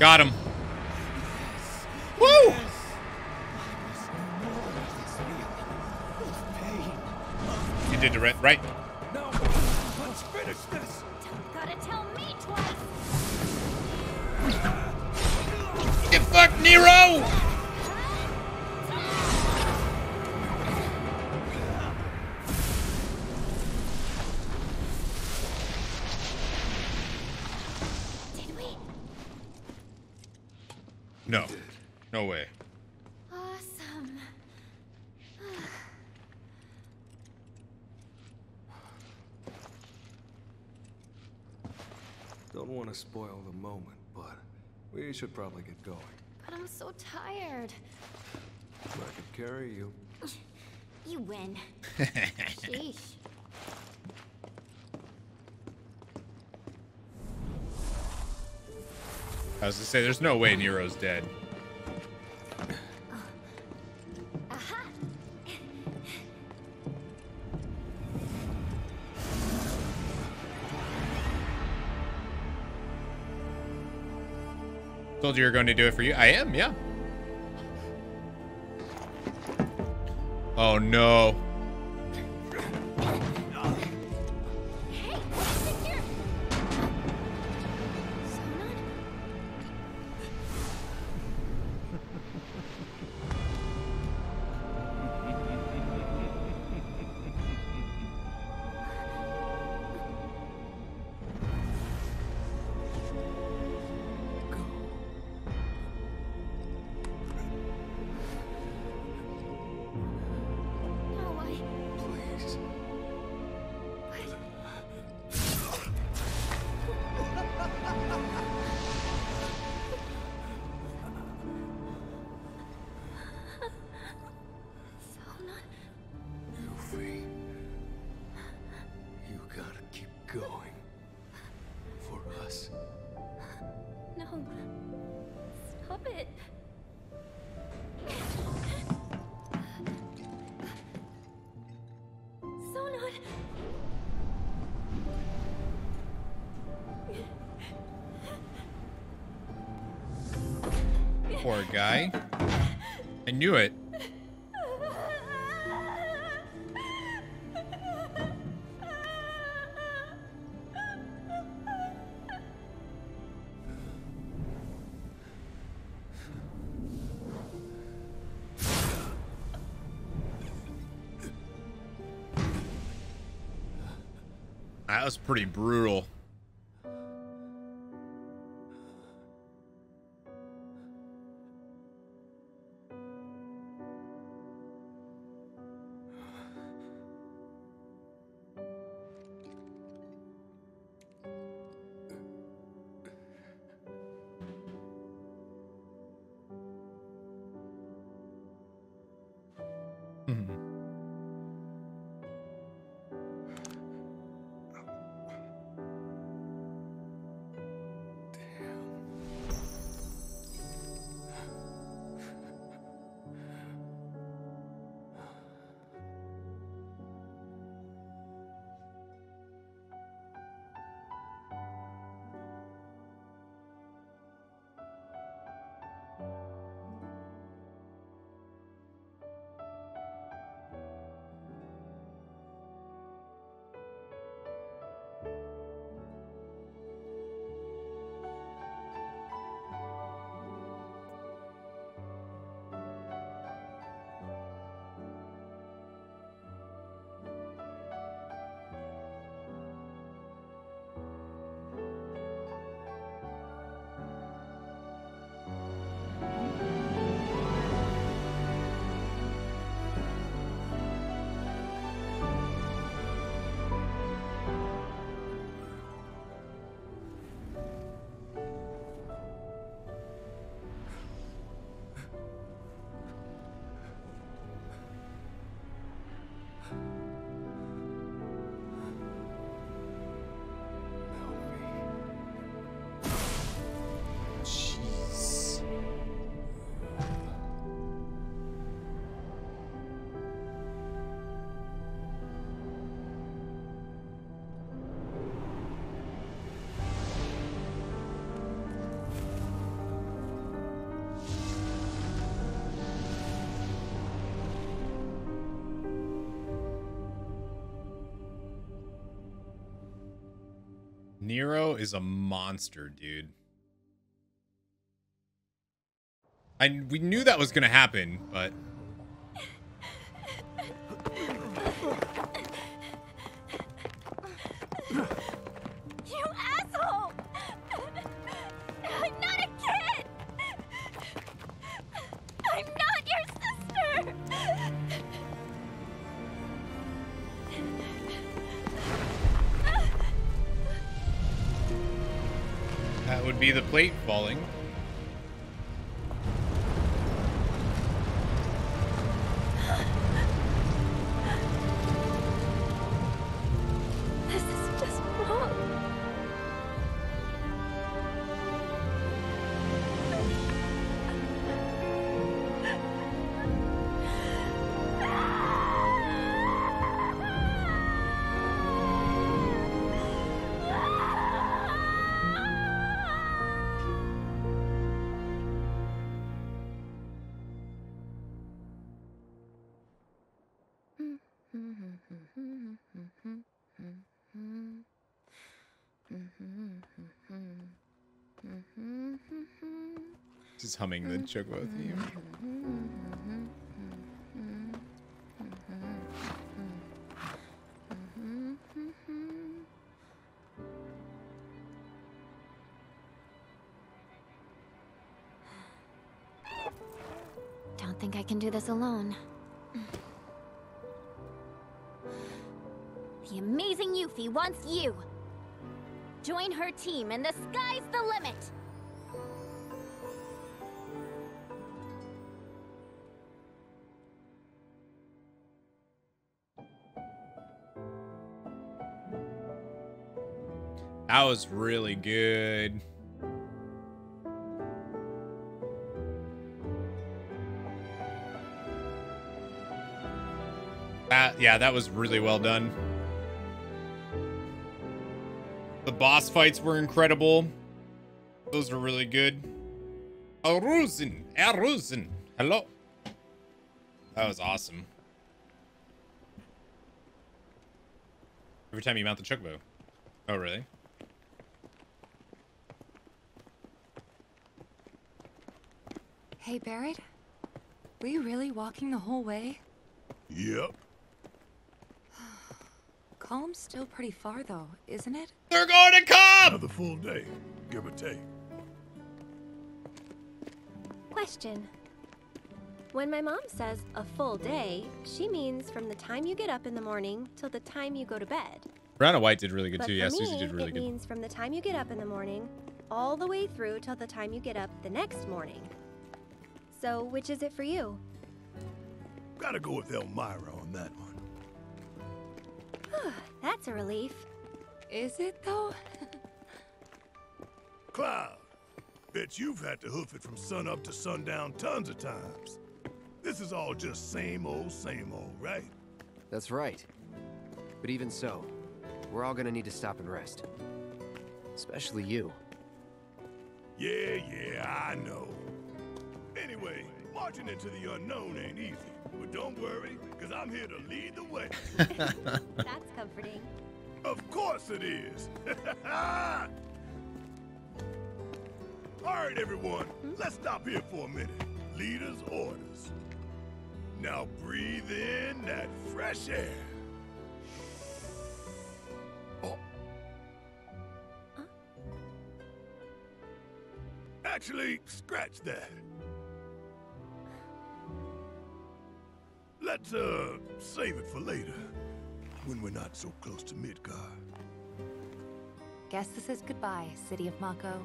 Got him. Woo! You did the right? No, let's finish this. Gotta tell me twice. Get fucked, Nero! No. No way. Awesome. Don't want to spoil the moment, but we should probably get going. But I'm so tired. I could carry you. You win. Sheesh. I was gonna say, there's no way Nero's dead. Aha. Told you were going to do it for you. I am, yeah. Oh no. Poor guy. I knew it. That was pretty brutal. Nero is a monster, dude. We knew that was gonna happen, but... You asshole! I'm not a kid! I'm not your sister! That would be the plate falling. Just humming the Chocobo theme. Don't think I can do this alone. The amazing Yuffie wants you. Join her team and the sky's the limit. That was really good. Yeah, that was really well done. The boss fights were incredible. Those were really good. Arusin, hello. That was awesome. Every time you mount the chocobo. Oh, really? Hey, Barrett, were you really walking the whole way? Yep. Kalm's still pretty far, though, isn't it? They're going to Kalm! Another full day, give or take. Question. When my mom says a full day, she means from the time you get up in the morning till the time you go to bed. Brianna White did really good, too. Yeah, Susie did really good. It means from the time you get up in the morning all the way through till the time you get up the next morning. So, which is it for you? Gotta go with Elmyra on that one. That's a relief. Is it, though? Cloud, bet you've had to hoof it from sun up to sundown tons of times. This is all just same old, right? That's right. But even so, we're all gonna need to stop and rest. Especially you. Yeah, I know. Anyway, marching into the unknown ain't easy, but don't worry, because I'm here to lead the way. That's comforting. Of course it is. All right, everyone, let's stop here for a minute. Leader's orders. Now breathe in that fresh air. Oh. Huh? Actually, scratch that. Let's, save it for later, when we're not so close to Midgar. Guess this is goodbye, City of Mako.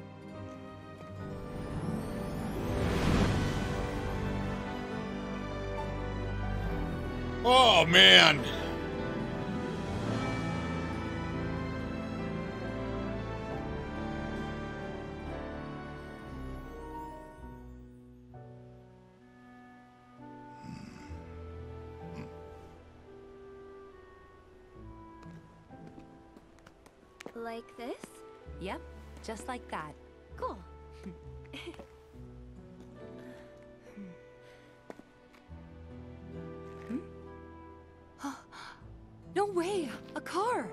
Oh, man! Like this? Yep, just like that. Cool. No way! A car!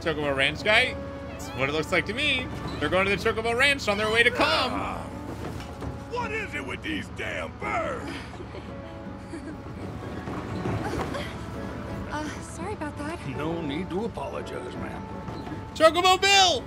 Chocobo Ranch guy? That's what it looks like to me. They're going to the Chocobo Ranch on their way to Kalm. What is it with these damn birds? Sorry about that. No need to apologize, ma'am. Chocobo Bill!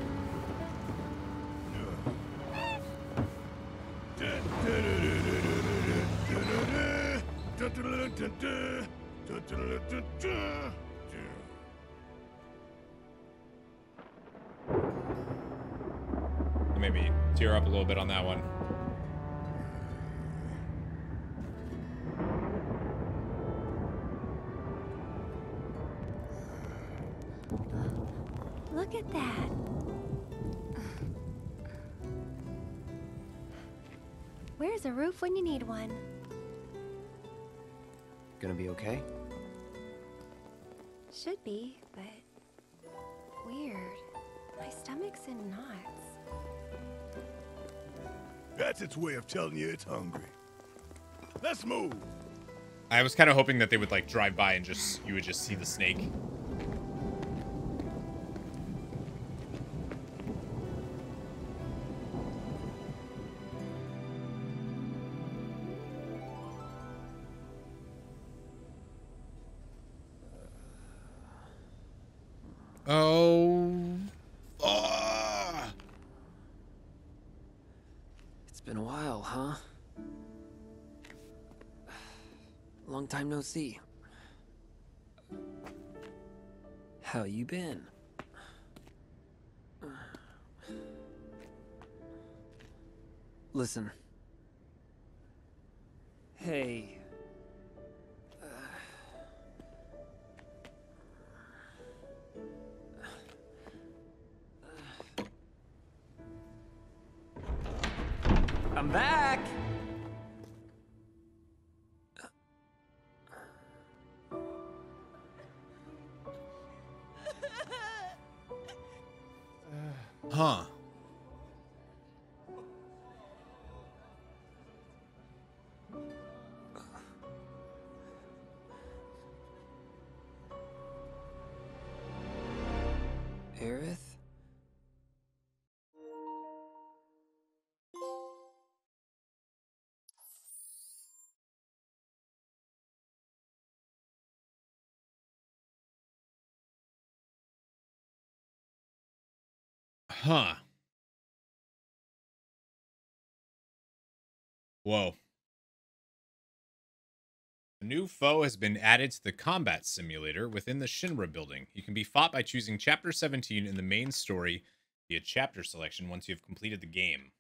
Maybe tear up a little bit on that one. Look at that. Where's a roof when you need one? Gonna be okay? Should be, but weird. My stomach's in knots. That's its way of telling you it's hungry. Let's move. I was kind of hoping that they would like drive by and just you would just see the snake. See. How you been? Listen. Hey. I'm back. Huh. Aerith? Huh. Whoa. A new foe has been added to the combat simulator within the Shinra building. You can be fought by choosing Chapter 17 in the main story via chapter selection once you have completed the game.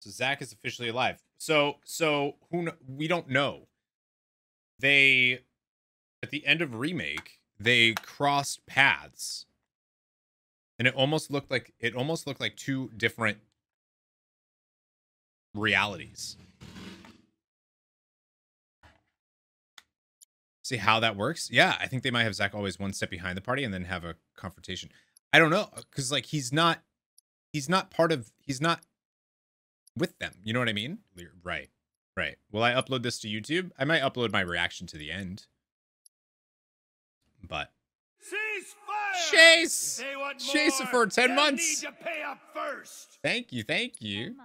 So Zack is officially alive. So we don't know. They, at the end of Remake, they crossed paths. And it almost looked like two different realities. See how that works? Yeah, I think they might have Zack always one step behind the party and then have a confrontation. I don't know, because like he's not with them. You know what I mean? Right, right. Will I upload this to YouTube? I might upload my reaction to the end, but. Chase it for 10 months. Need to pay up first. Thank you.